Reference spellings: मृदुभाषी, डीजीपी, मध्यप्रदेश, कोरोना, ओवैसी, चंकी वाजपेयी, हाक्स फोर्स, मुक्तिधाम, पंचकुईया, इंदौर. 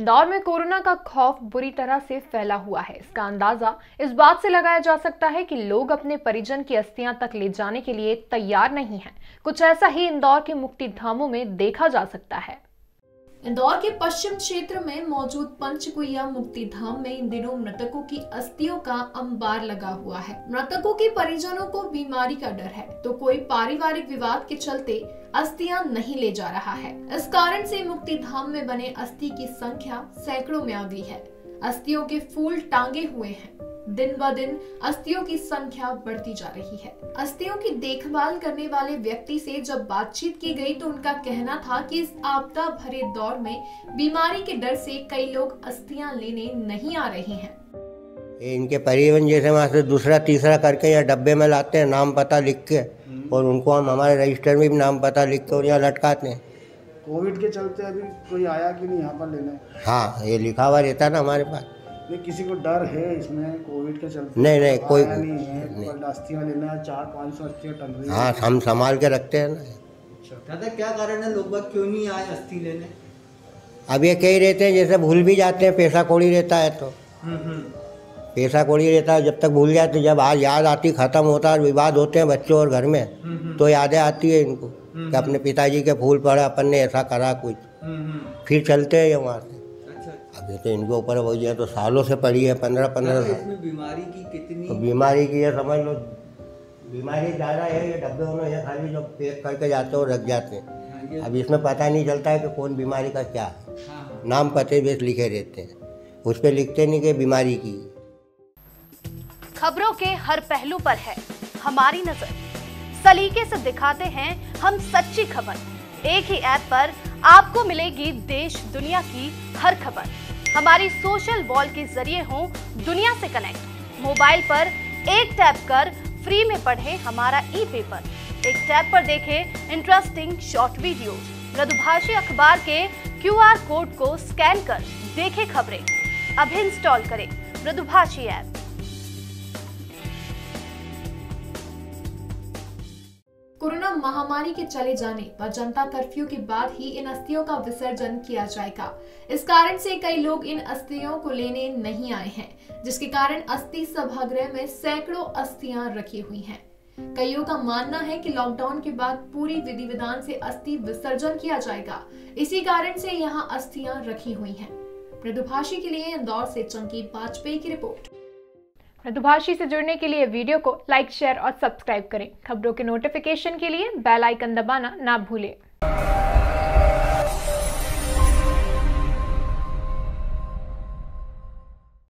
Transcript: इंदौर में कोरोना का खौफ बुरी तरह से फैला हुआ है। इसका अंदाजा इस बात से लगाया जा सकता है कि लोग अपने परिजन की अस्थियां तक ले जाने के लिए तैयार नहीं हैं। कुछ ऐसा ही इंदौर के मुक्ति धामों में देखा जा सकता है। इंदौर के पश्चिम क्षेत्र में मौजूद पंचकुईया मुक्ति धाम में इन दिनों मृतकों की अस्थियों का अंबार लगा हुआ है। मृतकों के परिजनों को बीमारी का डर है तो कोई पारिवारिक विवाद के चलते अस्थियां नहीं ले जा रहा है। इस कारण से मुक्ति धाम में बने अस्थि की संख्या सैकड़ों में आ गई है। अस्थियों के फूल टांगे हुए हैं। दिन ब दिन अस्थियों की संख्या बढ़ती जा रही है। अस्थियों की देखभाल करने वाले व्यक्ति से जब बातचीत की गई तो उनका कहना था कि इस आपदा भरे दौर में बीमारी के डर से कई लोग अस्थियां लेने नहीं आ रहे हैं। इनके परिजन जैसे वहाँ से दूसरा तीसरा करके या डब्बे में लाते हैं नाम पता लिख के, और उनको हम हमारे रजिस्टर में भी नाम पता लिख के और यहाँ लटकाते हैं। कोविड के चलते अभी कोई आया कि नहीं यहाँ पर लेने? हाँ, ये लिखा हुआ रहता है ना हमारे पास। किसी को डर है इसमें कोविड के चलते? नहीं, कोई नहीं है। अस्थियां लेना 400-500 अस्थियां टन रही है। हाँ, हम संभाल के रखते हैं ना। दादा, क्या कारण है लोग बात क्यों नहीं आए अस्थि लेने? अब ये कई रहते हैं जैसे भूल भी जाते हैं, पैसा कौड़ी रहता है तो पैसा कौड़ी रहता है, जब तक भूल जाते, जब आज याद आती खत्म होता है। विवाद होते हैं बच्चों और घर में तो यादें आती है इनको कि अपने पिताजी के फूल पड़ा, अपन ने ऐसा करा कुछ, फिर चलते हैं वहाँ से। अभी तो इनके ऊपर वही है तो सालों से पड़ी है, 15-15 साल। बीमारी की कितनी तो बीमारी की है समझ लो, बीमारी ज़्यादा है। ये डब्बे उन्होंने ये खाली जो पैक करके जाते हो रख जाते हैं। अब इसमें पता नहीं चलता है कि कौन बीमारी का क्या है। नाम पते बेस लिखे रहते हैं, उस पर लिखते नहीं कि बीमारी की। खबरों के हर पहलू पर है हमारी नजर, सलीके से दिखाते हैं हम सच्ची खबर। एक ही ऐप पर आपको मिलेगी देश दुनिया की हर खबर। हमारी सोशल वॉल के जरिए हो दुनिया से कनेक्ट। मोबाइल पर एक टैप कर फ्री में पढ़ें हमारा ई पेपर। एक टैप पर देखें इंटरेस्टिंग शॉर्ट वीडियो। मृदुभाषी अखबार के QR कोड को स्कैन कर देखें खबरें। अब इंस्टॉल करें मृदुभाषी ऐप। कोरोना महामारी के चले जाने व जनता कर्फ्यू के बाद ही इन अस्थियों का विसर्जन किया जाएगा। इस कारण से कई लोग इन अस्थियों को लेने नहीं आए हैं, जिसके कारण अस्थि सभागृह में सैकड़ों अस्थियां रखी हुई हैं। कईयों का मानना है कि लॉकडाउन के बाद पूरी विधि विधान से अस्थि विसर्जन किया जाएगा, इसी कारण से यहाँ अस्थियां रखी हुई है। मृदुभाषी के लिए इंदौर से चंकी वाजपेयी की रिपोर्ट। मृदुभाषी से जुड़ने के लिए वीडियो को लाइक, शेयर और सब्सक्राइब करें। खबरों के नोटिफिकेशन के लिए बेल आइकन दबाना ना भूलें।